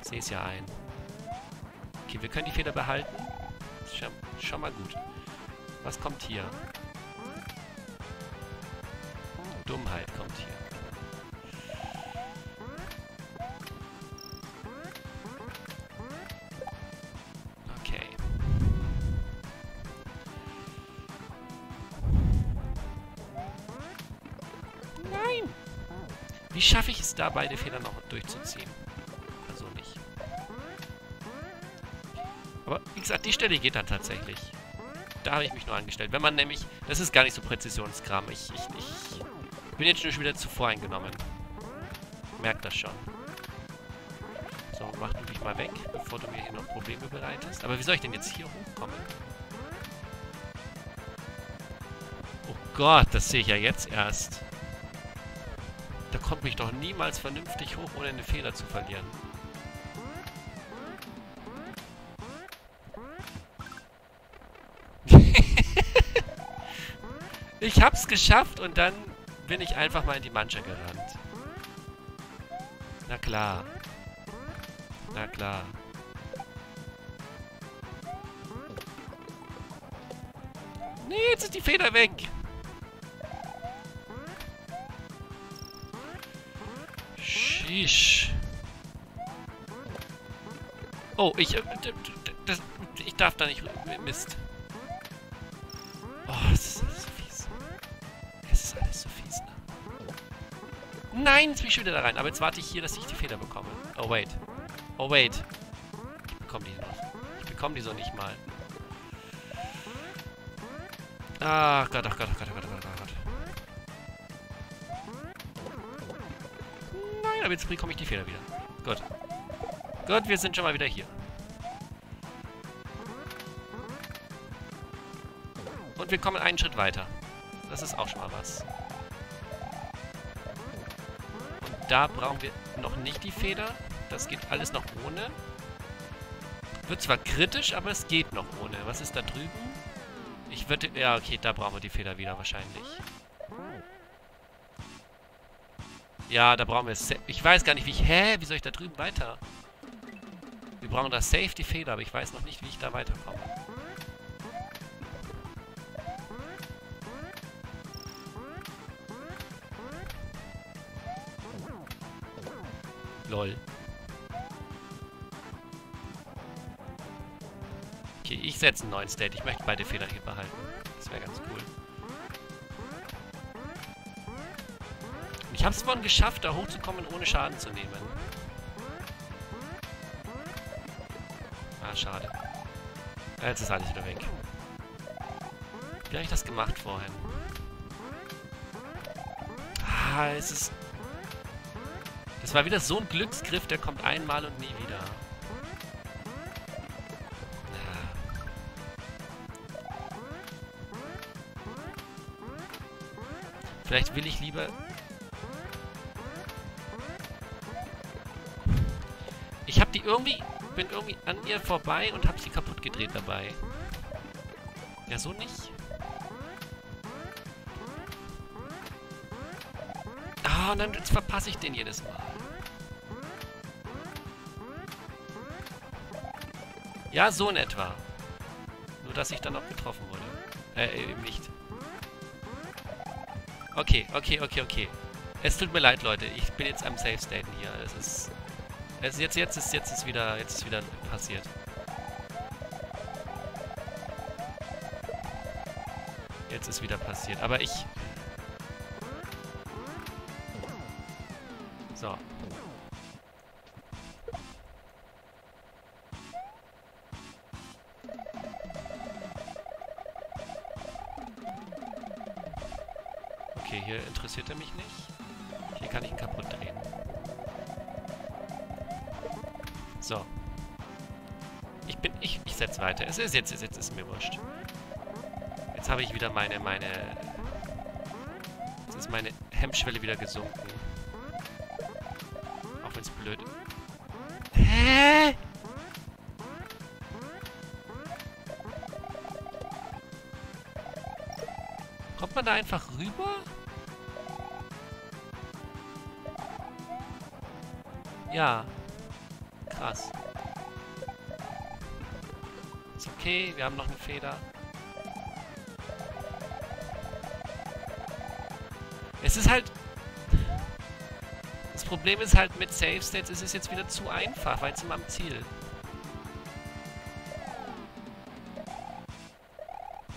Ich sehe es ja ein. Okay, wir können die Feder behalten. Das ist schon, schon mal gut. Was kommt hier? Dummheit kommt hier. Okay. Nein! Wie schaffe ich es da, beide Federn noch durchzuziehen? Also nicht. Aber wie gesagt, die Stelle geht dann tatsächlich. Da habe ich mich nur angestellt. Wenn man nämlich... Das ist gar nicht so Präzisionskram. Ich... ich, ich Ich bin jetzt schon wieder zu voreingenommen. Merkt das schon. So, mach du dich mal weg, bevor du mir hier noch Probleme bereitest. Aber wie soll ich denn jetzt hier hochkommen? Oh Gott, das sehe ich ja jetzt erst. Da komme ich doch niemals vernünftig hoch, ohne eine Feder zu verlieren. Ich hab's geschafft und dann... bin ich einfach mal in die Manche gerannt. Na klar. Na klar. Nee, jetzt ist die Feder weg. Sheesh. Oh, ich... Das, ich darf da nicht... Mist. Oh, das ist... Nein, jetzt bin ich schon wieder da rein. Aber jetzt warte ich hier, dass ich die Feder bekomme. Oh, wait. Oh, wait. Ich bekomme die noch. Ich bekomme die so nicht mal. Ach Gott, ach Gott, ach Gott, ach Gott, ach Gott, ach Gott. Nein, aber jetzt bekomme ich die Feder wieder. Gut. Gut, wir sind schon mal wieder hier. Und wir kommen einen Schritt weiter. Das ist auch schon mal was. Da brauchen wir noch nicht die Feder. Das geht alles noch ohne. Wird zwar kritisch, aber es geht noch ohne. Was ist da drüben? Ich würde... Ja, okay, da brauchen wir die Feder wieder wahrscheinlich. Ja, da brauchen wir... Ich weiß gar nicht, wie ich... Hä? Wie soll ich da drüben weiter? Wir brauchen da safe die Feder, aber ich weiß noch nicht, wie ich da weiterkomme. Lol. Okay, ich setze einen neuen State. Ich möchte beide Fehler hier behalten. Das wäre ganz cool. Und ich habe es vorhin geschafft, da hochzukommen, ohne Schaden zu nehmen. Ah, schade. Jetzt ist alles wieder weg. Wie habe ich das gemacht vorhin? Ah, es ist... Es war wieder so ein Glücksgriff, der kommt einmal und nie wieder. Ja. Vielleicht will ich lieber... Ich hab die irgendwie... Bin irgendwie an ihr vorbei und hab sie kaputt gedreht dabei. Ja, so nicht. Ah, und dann jetzt verpasse ich den jedes Mal. Ja, so in etwa. Nur, dass ich dann noch getroffen wurde. Äh, eben nicht. Okay, okay, okay, okay. Es tut mir leid, Leute. Ich bin jetzt am Safe Staten hier. Es ist... Es ist jetzt, jetzt ist, jetzt ist wieder, jetzt ist wieder passiert. Jetzt ist wieder passiert. Aber ich... So. Okay, hier interessiert er mich nicht. Hier kann ich ihn kaputt drehen. So. ich bin, ich, ich setze weiter. Es ist jetzt, jetzt ist mir wurscht. Jetzt habe ich wieder meine, meine, jetzt ist meine Hemmschwelle wieder gesunken. Auch wenn es blöd ist. Hä? Kommt man da einfach rüber? Ja. Krass. Ist okay, wir haben noch eine Feder. Es ist halt... Das Problem ist halt, mit Save States ist es jetzt wieder zu einfach, weil es immer am Ziel.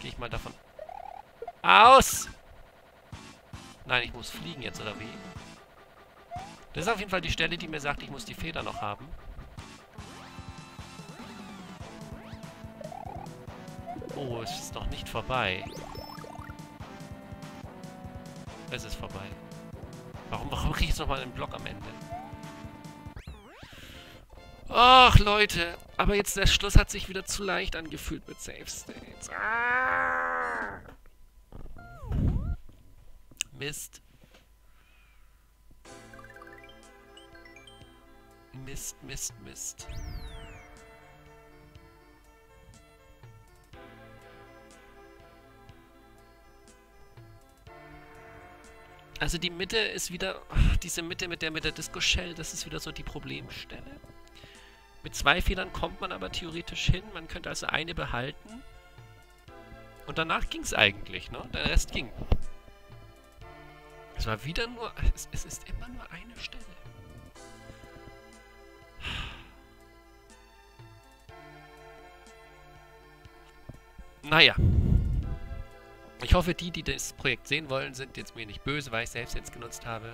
Gehe ich mal davon... Aus! Nein, ich muss fliegen jetzt, oder wie? Das ist auf jeden Fall die Stelle, die mir sagt, ich muss die Feder noch haben. Oh, es ist noch nicht vorbei. Es ist vorbei. Warum, warum kriege ich jetzt nochmal einen Block am Ende? Ach, Leute. Aber jetzt der Schluss hat sich wieder zu leicht angefühlt mit Save States. Ah! Mist. Mist, Mist, Mist. Also die Mitte ist wieder... Ach, diese Mitte mit der mit der Disco Shell, das ist wieder so die Problemstelle. Mit zwei Federn kommt man aber theoretisch hin. Man könnte also eine behalten. Und danach ging es eigentlich, ne? Der Rest ging. Es war wieder nur... Es, es ist immer nur eine Stelle. Naja. Ich hoffe, die, die das Projekt sehen wollen, sind jetzt mir nicht böse, weil ich selbst jetzt genutzt habe.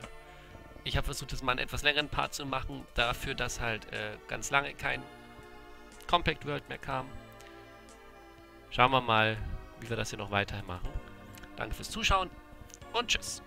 Ich habe versucht, das mal einen etwas längeren Part zu machen, dafür, dass halt äh, ganz lange kein Compact World mehr kam. Schauen wir mal, wie wir das hier noch weitermachen. Danke fürs Zuschauen und tschüss.